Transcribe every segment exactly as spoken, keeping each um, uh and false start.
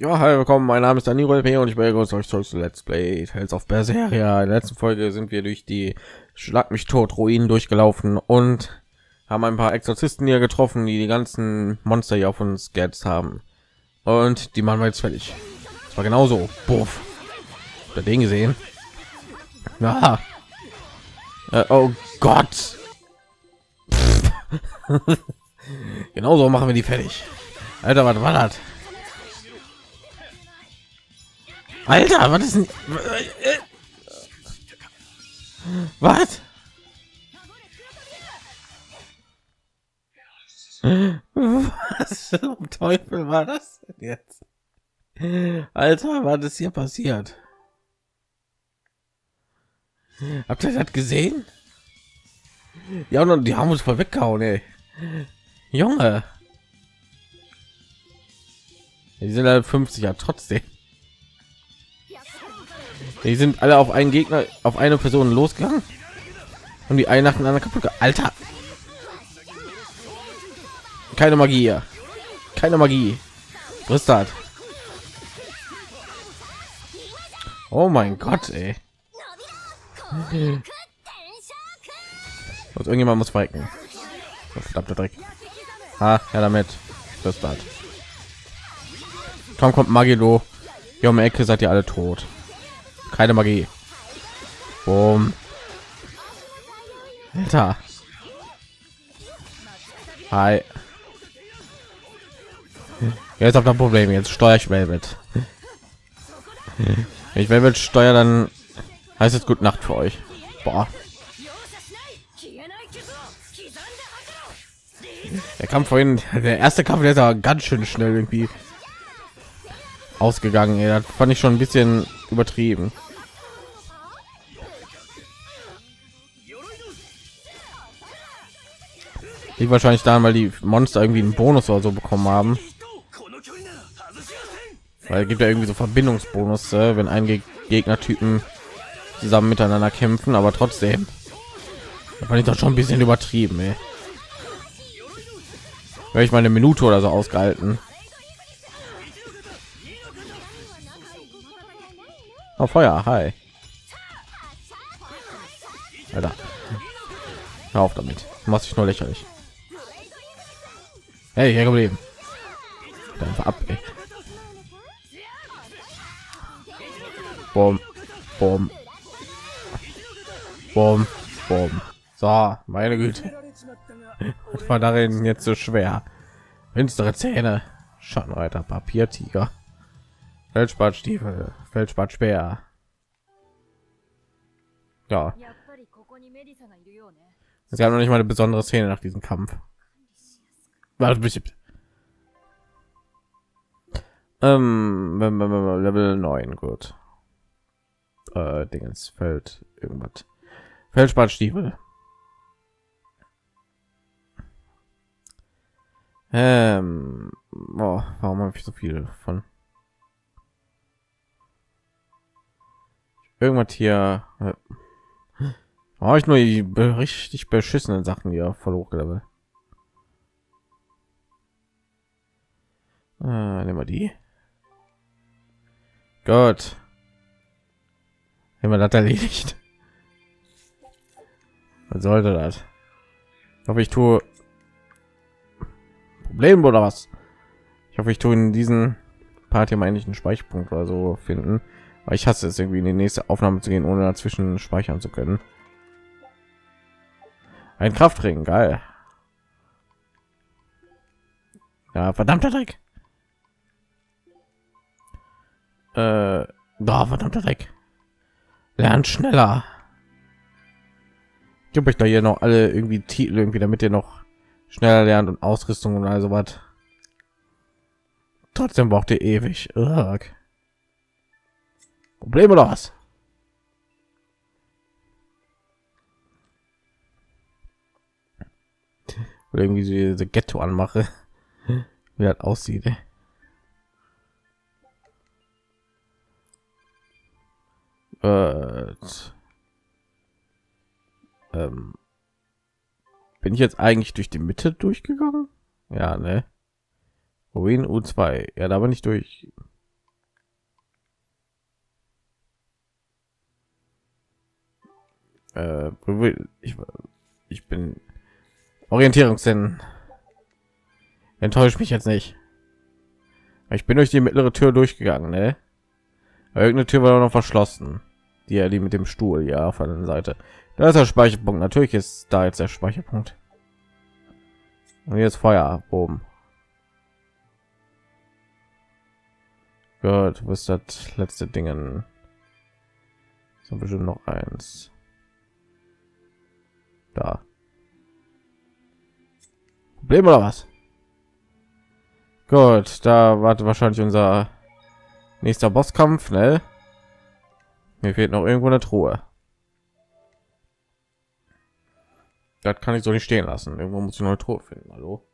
Ja, hi, willkommen, mein Name ist DanieruLP und ich begrüße euch zurück zu Let's Play Tales of Berseria. In der letzten Folge sind wir durch die Schlag mich tot Ruinen durchgelaufen und haben ein paar Exorzisten hier getroffen, die die ganzen Monster hier auf uns gehetzt haben. Und die machen wir jetzt fertig. Das war genauso. Buff. Da den gesehen. Ah. Äh, oh Gott. Genauso machen wir die fertig. Alter, was war das? Alter, was ist denn? Was? Was zum Teufel war das denn jetzt? Alter, was ist hier passiert? Habt ihr das gesehen? Ja, und die haben uns voll weggehauen, ey. Junge. Die sind halt fünfziger trotzdem. Die sind alle auf einen Gegner, auf eine Person losgegangen und die einen nach dem anderen kaputt. Alter, keine Magie, keine Magie, Bristart. Oh mein Gott, ey. Und irgendjemand muss verrecken. Verdammter Dreck. Ah, ja, damit Bristart. Kaum kommt Magilo. Hier um die Ecke seid ihr alle tot. Keine Magie. Boom. Alter. Hi. Jetzt habt ihr ein Problem. Jetzt steuere ich Velvet. Wenn ich Velvet steuere, dann heißt es gute Nacht für euch. Boah. Der Kampf vorhin, der erste Kampf, der ist aber ganz schön schnell irgendwie ausgegangen. Das fand ich schon ein bisschen übertrieben. Liegt wahrscheinlich daran, weil die Monster irgendwie einen Bonus oder so bekommen haben, weil es gibt ja irgendwie so Verbindungsbonus, wenn einige Gegnertypen zusammen miteinander kämpfen, aber trotzdem fand ich das schon ein bisschen übertrieben, ey. Weil ich mal eine Minute oder so ausgehalten. Oh, Feuer, hi. Alter. Hör auf damit. Du machst dich nur lächerlich. Hey, hier geblieben. Einfach ab, ey. Boom. Boom. Boom. Boom. So, meine Güte. Was war darin jetzt so schwer? Finstere Zähne. Schattenreiter, Papiertiger. Feldspatzstiefel, Feldspatzspeer. Ja. Es gab noch nicht mal eine besondere Szene nach diesem Kampf. Warte, bisschen. Ähm, Level neun, gut. Äh, Dingens, Feld, irgendwas. Feldspatzstiefel. Ähm, oh, warum habe ich so viel von? Irgendwas hier. Oh, ich nur die richtig beschissenen Sachen hier voll hochgelevelt. Ah, nehmen wir die. Gott. Nehmen wir das erledigt. Was sollte das? Ich hoffe, ich tue Problem oder was? Ich hoffe, ich tue in diesen Part hier mal endlich einen Speicherpunkt oder so finden. Ich hasse es irgendwie in die nächste Aufnahme zu gehen, ohne dazwischen speichern zu können. Ein Kraftring, geil. Ja, verdammter Dreck. Äh, da, verdammter Dreck. Lernt schneller. Ich habe euch da hier noch alle irgendwie Titel irgendwie, damit ihr noch schneller lernt und Ausrüstung und also was. Trotzdem braucht ihr ewig. Ugh. Problem oder was? Oder irgendwie so diese Ghetto anmache, wie das aussieht. Ey. Äh, ähm, bin ich jetzt eigentlich durch die Mitte durchgegangen? Ja, ne? Ruin U zwei. Ja, da bin ich durch. Äh, ich, ich bin Orientierungssinn. Enttäuscht mich jetzt nicht. Ich bin durch die mittlere Tür durchgegangen, ne? Irgendeine Tür war noch verschlossen. Die, die mit dem Stuhl, ja, von der Seite. Da ist der Speicherpunkt. Natürlich ist da jetzt der Speicherpunkt. Und hier ist Feuer oben. Gut, was ist das letzte Dingen? So bestimmt noch eins. Da. Problem oder was? Gut, da wartet wahrscheinlich unser nächster Bosskampf, ne? Mir fehlt noch irgendwo eine Truhe. Das kann ich so nicht stehen lassen. Irgendwo muss ich eine neue Truhe finden. Hallo?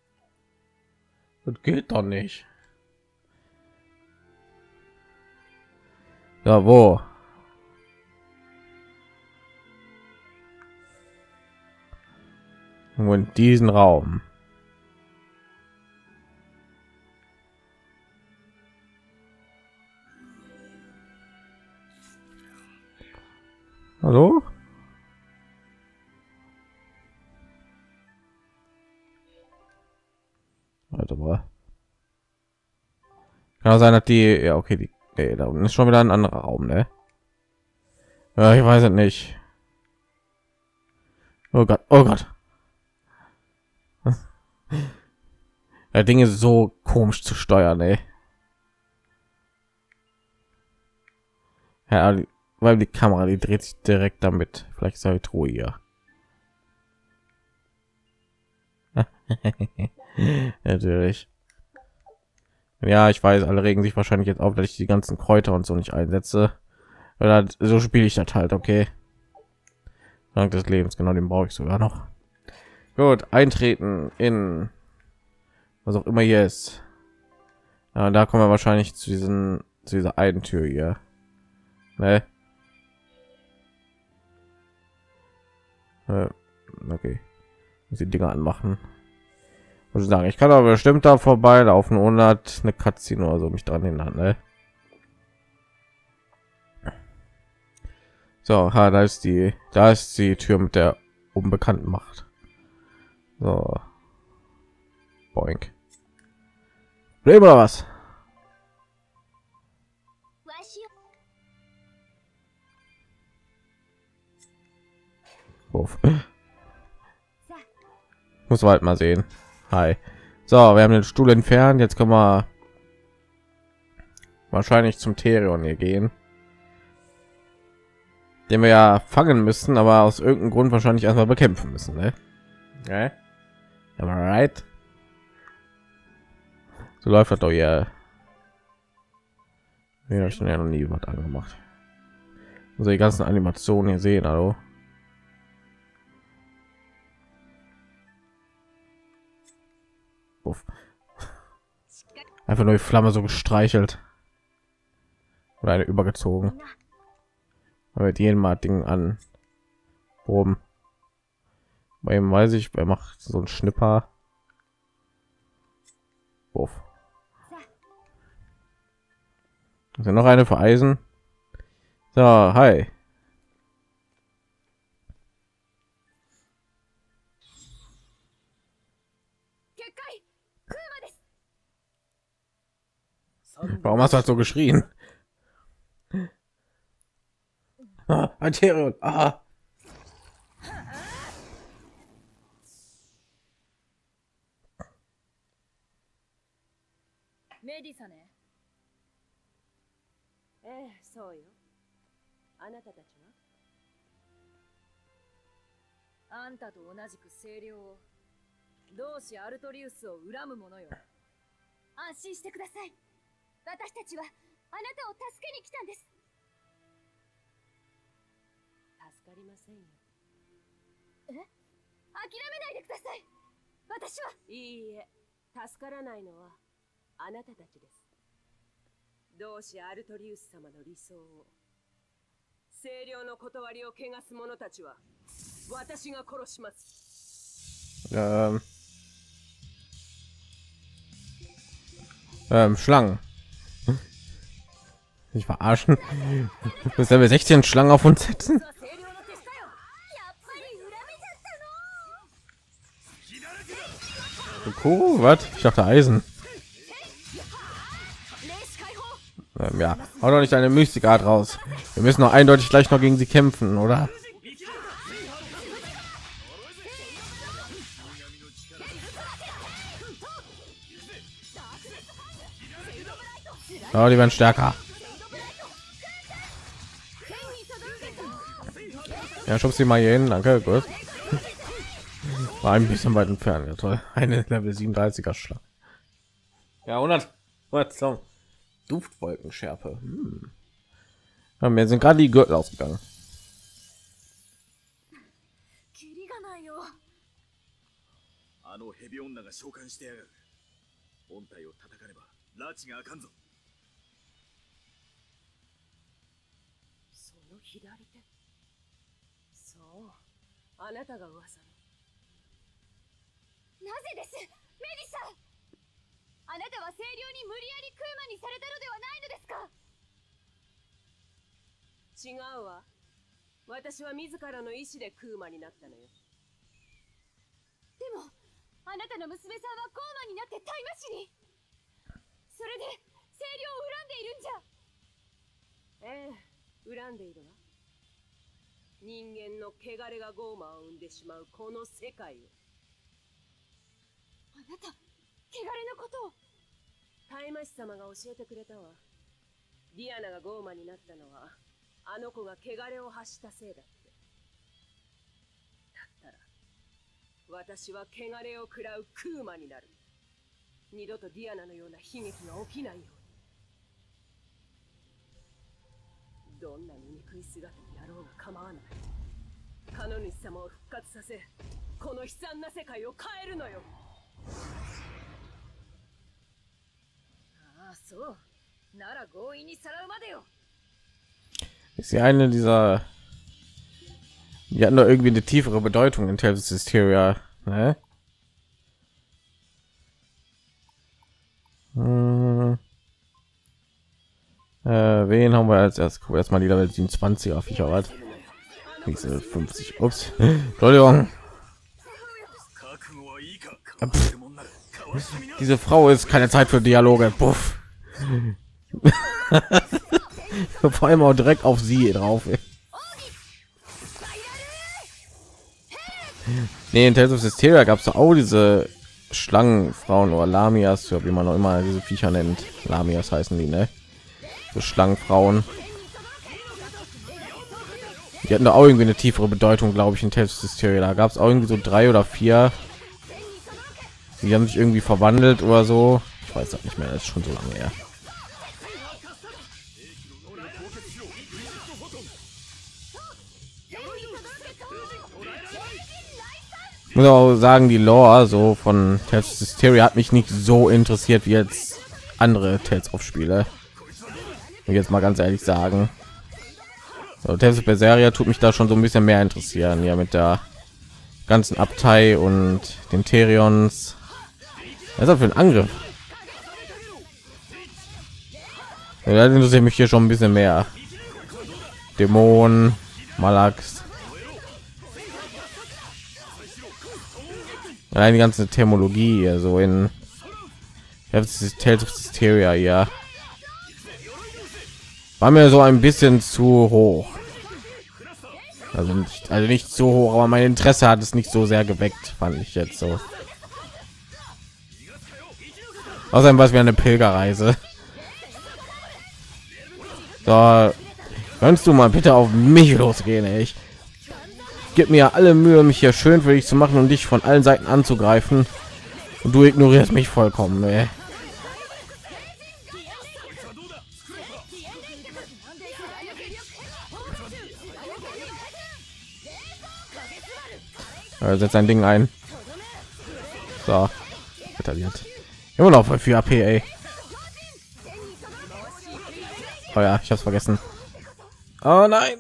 Das geht doch nicht. Da wo? Irgendwo in diesen Raum. Hallo? Warte mal. Kann sein, dass die... Ja, okay, die... Nee, da unten ist schon wieder ein anderer Raum, ne? Ja, ich weiß es nicht. Oh Gott, oh Gott. Das Ding ist so komisch zu steuern, ne? Ja, die, weil die Kamera, die dreht sich direkt damit. Vielleicht ist ja die Truhe hier. Natürlich. Ja, ich weiß, alle regen sich wahrscheinlich jetzt auf, dass ich die ganzen Kräuter und so nicht einsetze. Oder so spiele ich das halt, okay. Dank des Lebens, genau, den brauche ich sogar noch. Gut, eintreten in was auch immer hier ist. Ja, da kommen wir wahrscheinlich zu diesen zu dieser einen Tür hier. Ne? Äh, okay. Muss die Dinger anmachen. Muss ich sagen, ich kann aber bestimmt da vorbeilaufen, ohne hat eine Cutscene oder so mich dran hindert, ne? So, ha, da ist die, da ist die Tür mit der unbekannten Macht. So. Boink. Problem oder was? Uff. Muss man halt mal sehen. Hi. So, wir haben den Stuhl entfernt. Jetzt können wir wahrscheinlich zum Therion hier gehen, den wir ja fangen müssen, aber aus irgendeinem Grund wahrscheinlich erstmal bekämpfen müssen, ne? Okay. Am I right? So läuft das doch hier. Ich habe schon ja noch nie was angemacht. Also die ganzen Animationen hier sehen, hallo. Einfach nur die Flamme so gestreichelt oder eine übergezogen, aber jeden Mal Ding an oben bei ihm, weiß ich, er macht so ein Schnipper. Buff. Also noch eine vereisen. So, hi. Warum hast du halt so geschrien? Ah, Artorius, aha. Medissa ne? Eh, so yo. Anata tachi wa? Anta to onajiku seiryo wo doushi Artorius wo uramu mono yo. Anshin shite kudasai. 私たちはあなたを助けに来たんです。助かりませんよ。え？諦めないでください。私は。いいえ、助からないのはあなたたちです。同志アルトリウス様の理想を、聖領の断りを汚す者たちは私が殺します。うん。うん、Schlangen. Ich verarschen. Müssen wir sechzehn Schlangen auf uns setzen? Kuh? Was? Ich dachte Eisen. Ähm, ja, hau doch nicht deine Mystikart raus. Wir müssen noch eindeutig gleich noch gegen sie kämpfen, oder? Ja, die werden stärker. Ja, schubst sie mal hier hin, danke. Gut. War ein bisschen weit entfernt, ja toll. Eine Level siebenunddreißiger Schlag. Ja, hundert. Duftwolkenschärfe. Hm. Ja, mir sind gerade die Gürtel ausgegangen. Ist sie eine dieser, die hatten da irgendwie eine tiefere Bedeutung in Tales of Hysteria, ne? Hm. Äh, wen haben wir als erst? Guck erstmal die Level siebenundzwanzig auf ich erwart. fünfzig. Ups. Entschuldigung. Pff. Diese Frau ist keine Zeit für Dialoge. Puff. Vor allem auch direkt auf sie drauf. Nee, in Tales of Hysteria gab es auch diese Schlangenfrauen oder Lamias, wie man noch immer diese Viecher nennt. Lamias heißen die, ne? So Schlangenfrauen. Die hatten da auch irgendwie eine tiefere Bedeutung, glaube ich, in Tales of Hysteria. Da gab es auch irgendwie so drei oder vier. Die haben sich irgendwie verwandelt oder so. Ich weiß das nicht mehr, das ist schon so lange her. Ich muss auch sagen, die Lore so von Tales of Hysteria hat mich nicht so interessiert wie jetzt andere Tales of Spiele. Jetzt mal ganz ehrlich sagen. So, Tales of Berseria tut mich da schon so ein bisschen mehr interessieren, ja, mit der ganzen Abtei und den Therions. Was ist das für ein Angriff? Ja, da interessiert mich hier schon ein bisschen mehr. Dämonen, Malax. Allein die ganze Thermologie hier, so in Tales of Hysteria, ja, war mir so ein bisschen zu hoch, also nicht, also nicht so hoch, aber mein Interesse hat es nicht so sehr geweckt, fand ich jetzt so. Außerdem war es wie eine Pilgerreise. Da kannst du mal bitte auf mich losgehen, ey. Ich gib mir alle Mühe, mich hier schön für dich zu machen und dich von allen Seiten anzugreifen, und du ignorierst mich vollkommen, ey. Also setzt ein Ding ein, so detailliert, immer noch voll viel A P, ey. Oh ja, ich hab's vergessen. Oh nein.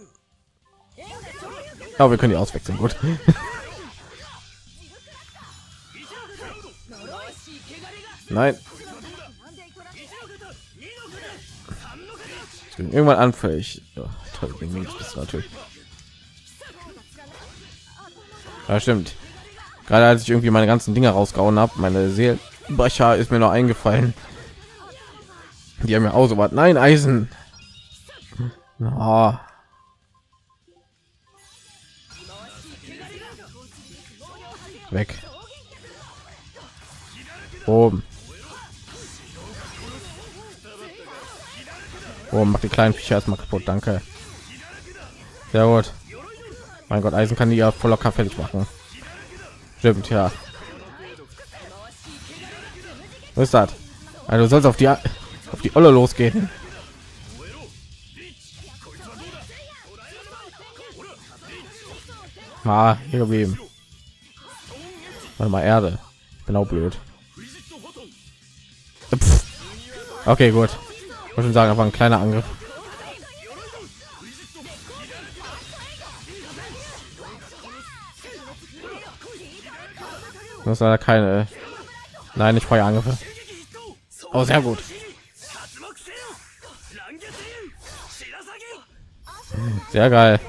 Aber wir können die auswechseln, gut. Nein. Ich bin irgendwann anfällig. Oh, toll, bin ich das natürlich. Ja, stimmt. Gerade als ich irgendwie meine ganzen Dinger rausgehauen habe, meine Seelbrecher, ist mir noch eingefallen. Die haben ja auch so was. Nein, Eisen. Oh. Weg. Oben. Oh, macht die kleinen Viecher erstmal kaputt, danke. Sehr gut. Mein Gott, Eisen kann die ja voll locker fertig machen. Stimmt, ja. Was ist das? Also sollst auf die A auf die Olle losgehen. Ah, hier geblieben. Warte mal, Erde. Genau, blöd. Pff. Okay, gut. Ich muss schon sagen, aber ein kleiner Angriff. Das ist leider keine. Nein, ich feuer Angriffe. Oh, sehr gut. Sehr geil.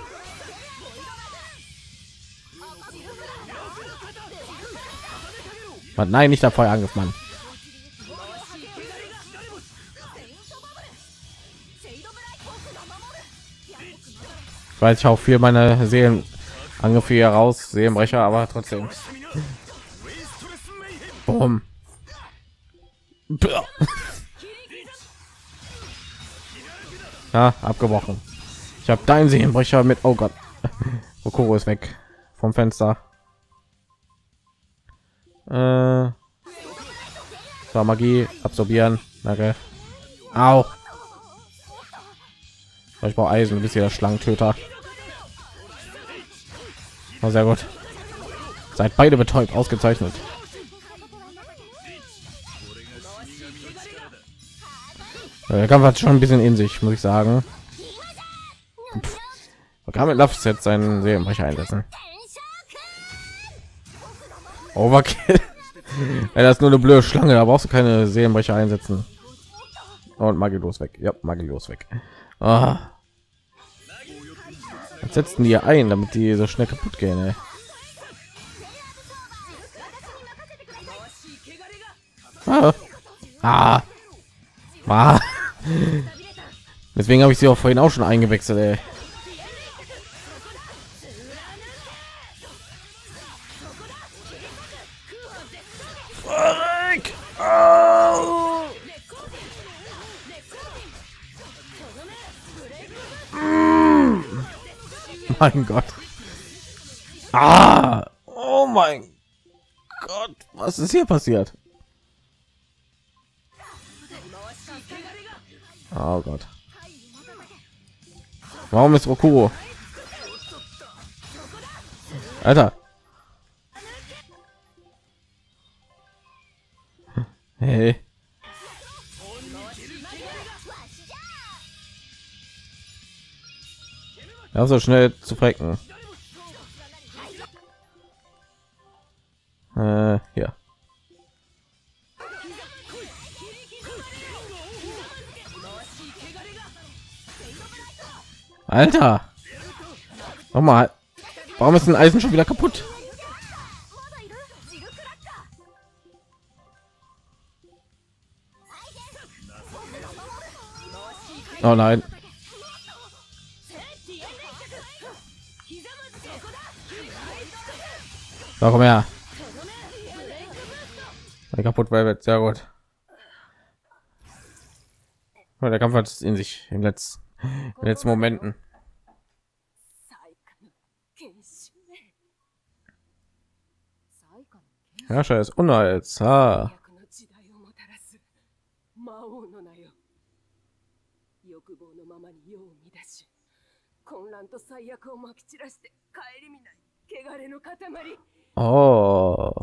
Mann, nein, nicht der Feuerangriff, Mann. Ich weiß, ich auch viel meine Seelenangriffe hier raus, Seelenbrecher, aber trotzdem. Boom. Ja, abgebrochen. Ich habe deinen Seelenbrecher mit. Oh Gott. Okoro ist weg vom Fenster. Äh, so, Magie absorbieren. Danke. Au. Ich brauche Eisen, bis hier der Schlangentöter. Oh, sehr gut. Seid beide betäubt, ausgezeichnet. Der Kampf hat schon ein bisschen in sich, muss ich sagen. Pff. Man kann mit Love Set seinen Seelenbrecher einsetzen. Overkill. Ja, das ist nur eine blöde Schlange, da brauchst du keine Seelenbrecher einsetzen. Und magellos weg. Ja, magellos weg. Oh. Jetzt setzen die ein, damit die so schnell kaputt gehen. Ey. Ah. Ah. Ah. Deswegen habe ich sie auch vorhin auch schon eingewechselt. Ey. Mein Gott. Ah, oh mein Gott, was ist hier passiert? Oh Gott. Warum ist Okuro? Alter. Hey. Ja, so schnell zu frecken. Äh, ja. Alter. Nochmal. Warum ist ein Eisen schon wieder kaputt? Oh nein. So, komm her. Der kaputt, Velvet, sehr gut. Oh, der Kampf hat es in sich im letzten, in den letzten Momenten. Herrscher ist Unheils. Ah. Oh.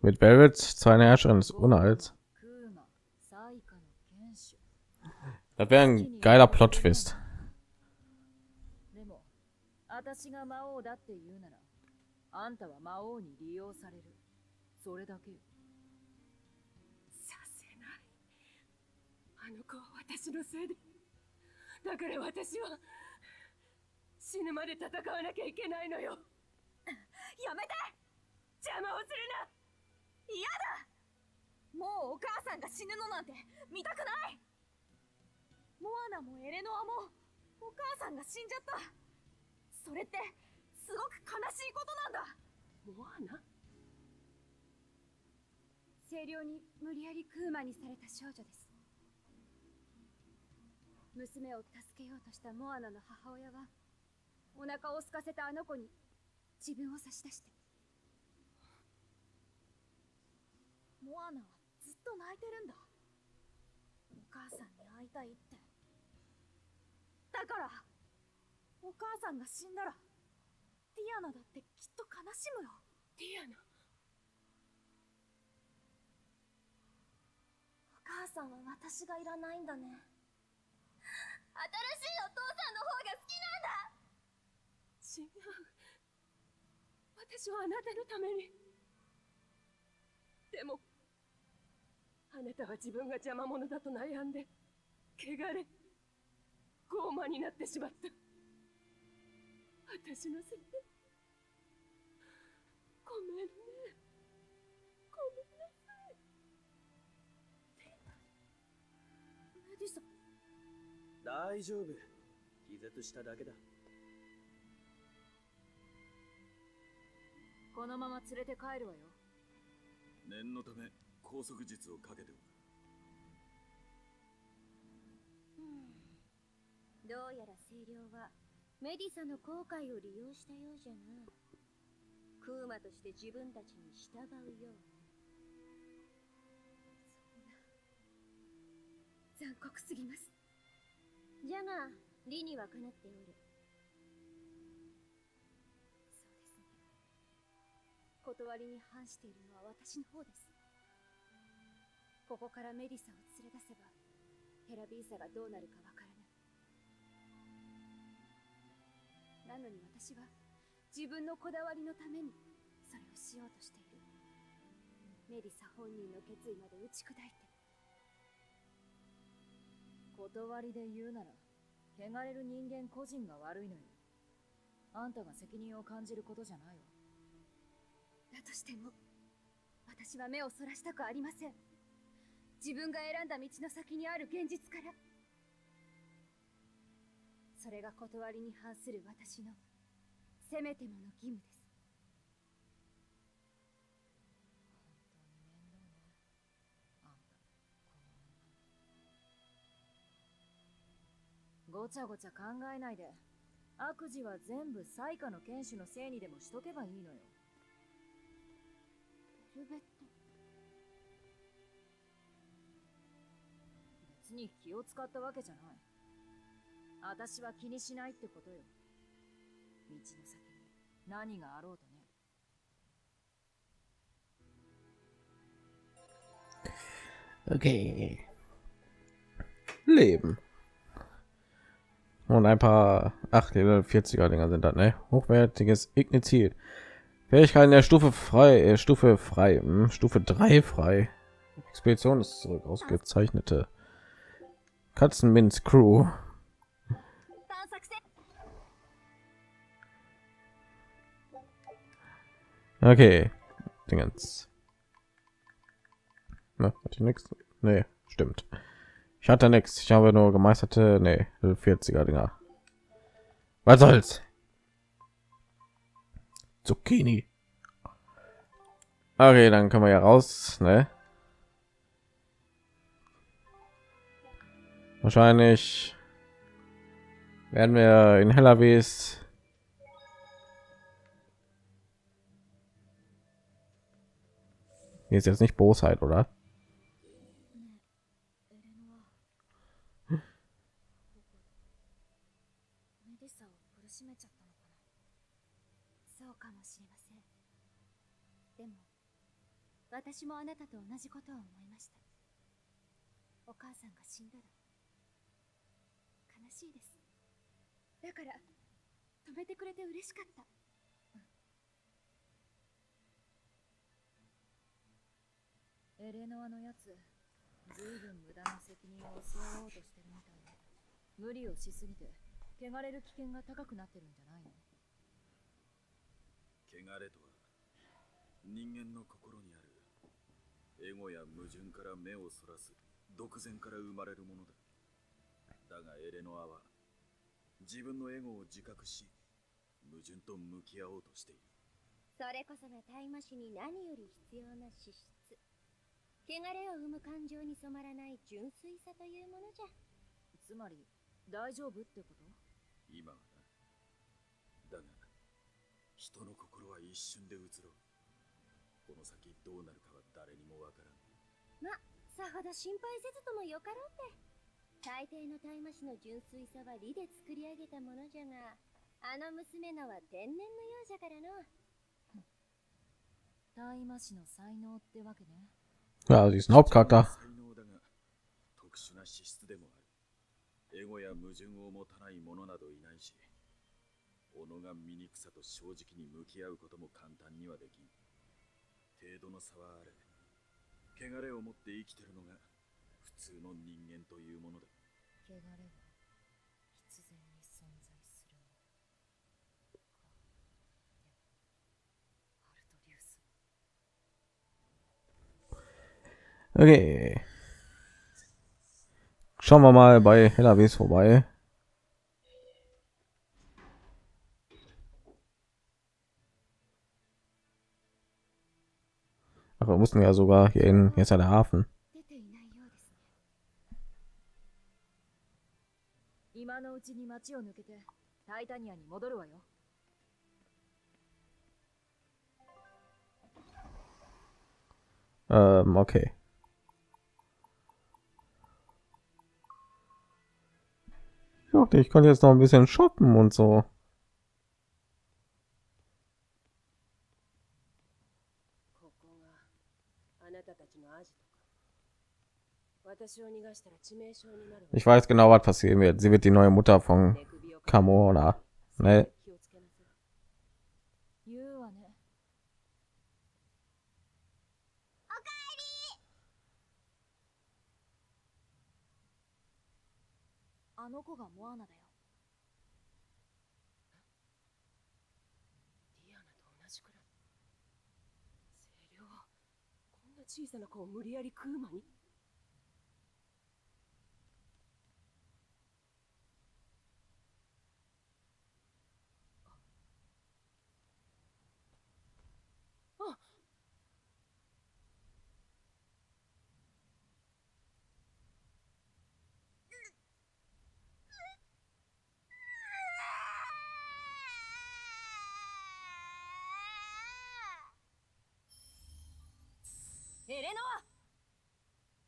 Mit Velvet zwei Herrscherin des Unheils. Das wäre ein geiler Plot-Twist. だから私は死ぬまで戦わなきゃいけないのよ。やめて。邪魔をするな。嫌だ。もうお母さんが死ぬのなんて見たくない。モアナもエレノアもお母さんが死んじゃった。それってすごく悲しいことなんだ。モアナ？清涼に無理やりクーマにされた少女です。娘を助けようとしたモアナの母親はお腹を空かせたあの子に自分を差し出して。モアナはずっと泣いてるんだ。お母さんに会いたいって。だからお母さんが死んだらティアナだってきっと悲しむよ。ティアナ。お母さんは私がいらないんだね。新しいお父さんの方が好きなんだ。違う。私はあなたのために。でもあなたは自分が邪魔者だと悩んで汚れ傲慢になってしまった。私のせい。ごめんね。ごめんなさい。メディサ。大丈夫。気絶しただけだ。このまま連れて帰るわよ。念のため拘束術をかけておく。うん、どうやら清涼はメディサの後悔を利用したようじゃな。クーマとして自分たちに従うように。そんな残酷すぎます。じゃが理にはかなっておる。断りに反しているのは私の方です。ここからメディサを連れ出せばヘラビーサがどうなるかわからない。なのに私は自分のこだわりのためにそれをしようとしている。メディサ本人の決意まで打ち砕いて。断りで言うなら汚れる人間個人が悪いのよ。あんたが責任を感じることじゃないわ。だとしても私は目をそらしたくありません。自分が選んだ道の先にある現実から。それが断りに反する私のせめてもの義務です。本当に面倒ね、あんたこの女。ごちゃごちゃ考えないで悪事は全部災禍の剣士のせいにでもしとけばいいのよ。ルベット。別に気を使ったわけじゃない。私は気にしないってことよ。道の先に何があろうとね。Okay. Leben. Und ein paar achthundertvierziger-Dinger sind das, ne? Hochwertiges Igniziert. Fähigkeiten der Stufe frei, äh, Stufe frei, hm, Stufe drei frei. Expedition ist zurück, ausgezeichnete Katzenminz Crew. Okay, Dingens. Na, hatte nix? Nee, stimmt. Ich hatte nichts. Ich habe nur gemeisterte, nee, vierziger-Dinger. Was soll's? Zucchini. Okay, dann können wir ja raus, ne? Wahrscheinlich werden wir in Hellavis ist jetzt nicht Bosheit, oder? 無理をしすぎて汚れる危険が高くなってるんじゃないの？汚れとは人間の心にあるエゴや矛盾から目をそらす独善から生まれるものだ。だがエレノアは自分のエゴを自覚し矛盾と向き合おうとしている。それこそがタイマシに何より必要な資質。汚れを生む感情に染まらない純粋さというものじゃ。つまり大丈夫ってこと？今はな。だが人の心は一瞬で移ろう。この先どうなるかは誰にもわからん。ま、さほど心配せずともよかろうって。大抵の大麻師の純粋さは理で作り上げたものじゃが、あの娘のは天然のようじゃからの。大麻師の才能ってわけね。Ja, sie ist ein Hauptcharakter.エゴや矛盾を持たない者などいないし、己が醜さと正直に向き合うことも簡単にはできん。程度の差はあれ、汚れを持って生きてるのが普通の人間というものだ。汚れは必然に存在するもの。アルトリウス。Okay.Schauen wir mal bei L A Ws vorbei. Ach, wir mussten ja sogar hier hin. Jetzt ist ja der Hafen. Ähm, okay.Ich dachte, ich konnte jetzt noch ein bisschen shoppen und so. Ich weiß genau, was passieren wird. Sie wird die neue Mutter von Kamona. Ne?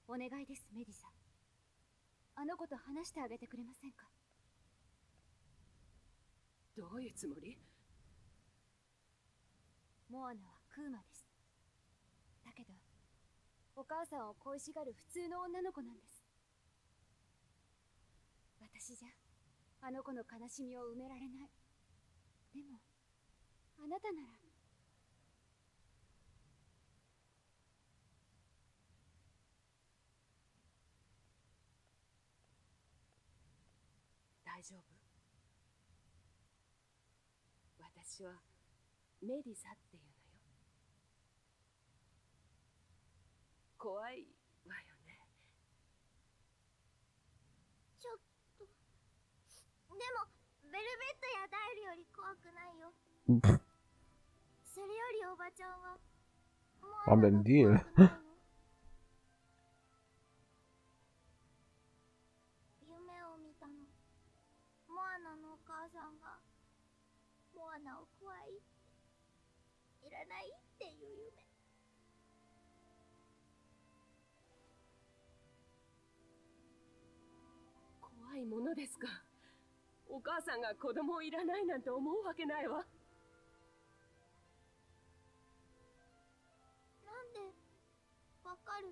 お願いです、メディサ。あの子と話してあげてくれませんか？どういうつもり？モアナはクーマです。だけど、お母さんを恋しがる普通の女の子なんです。私じゃ、あの子の悲しみを埋められない。でも、あなたなら。大丈夫。私はメディサっていうのよ。怖いわよね。ちょっと。でもベルベットやダイルより怖くないよ。それよりおばちゃんはもう怖くないの。お母さんがモアナを怖いいらないっていう夢。怖いものですか。お母さんが子供をいらないなんて思うわけないわ。なんでわかる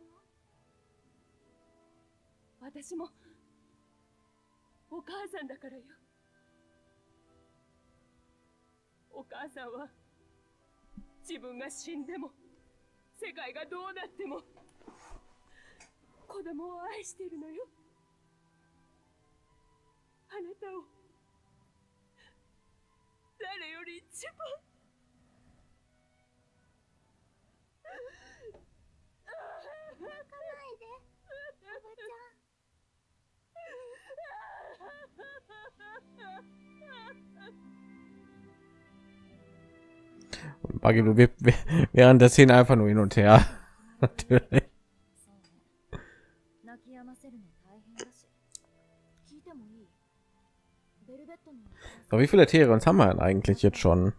の？私もお母さんだからよ。お母さんは自分が死んでも世界がどうなっても子供を愛しているのよ。あなたを誰より一番泣かないで、おばちゃん。 Und Buggy, du wirst während der Szene einfach nur hin und her. Natürlich. So, wie viele Tiere uns haben wir denn eigentlich jetzt schon?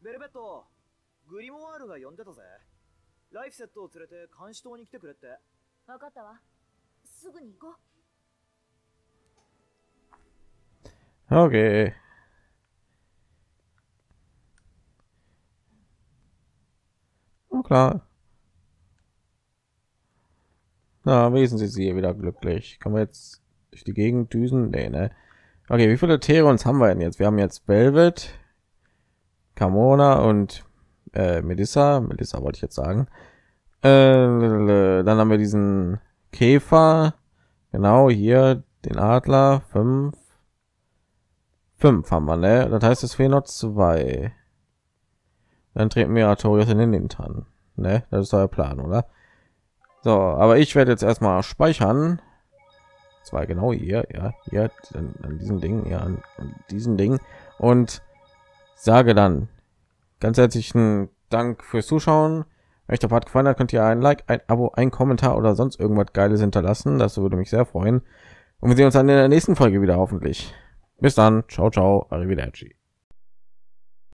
Velvet. グリモワールが呼んでたぜ。ライフセットを連れて監視塔に来てくれって。分かったわ。すぐに行こう。Okay. Oh klar. Na, wesen Sie sie wieder glücklich. Kann man jetzt durch die Gegend düsen? Nee, ne? Okay, wie viele Terons haben wir denn jetzt? Wir haben jetzt Velvet, Kamona und Äh, Medissa, Medissa wollte ich jetzt sagen. Äh, dann haben wir diesen Käfer, genau hier den Adler, fünf, fünf haben wir, ne? Das heißt, es fehlen noch zwei. Dann treten wir Artorius in den Hintern, ne? Das ist euer Plan, oder? So, aber ich werde jetzt erstmal speichern. Zwei genau hier, ja, hier an, an diesem Ding, ja, an, an diesem Ding und sage dann. Ganz herzlichen Dank fürs Zuschauen. Wenn euch der Part gefallen hat, könnt ihr ein Like, ein Abo, ein Kommentar oder sonst irgendwas Geiles hinterlassen. Das würde mich sehr freuen. Und wir sehen uns dann in der nächsten Folge wieder hoffentlich. Bis dann. Ciao, ciao. Arrivederci.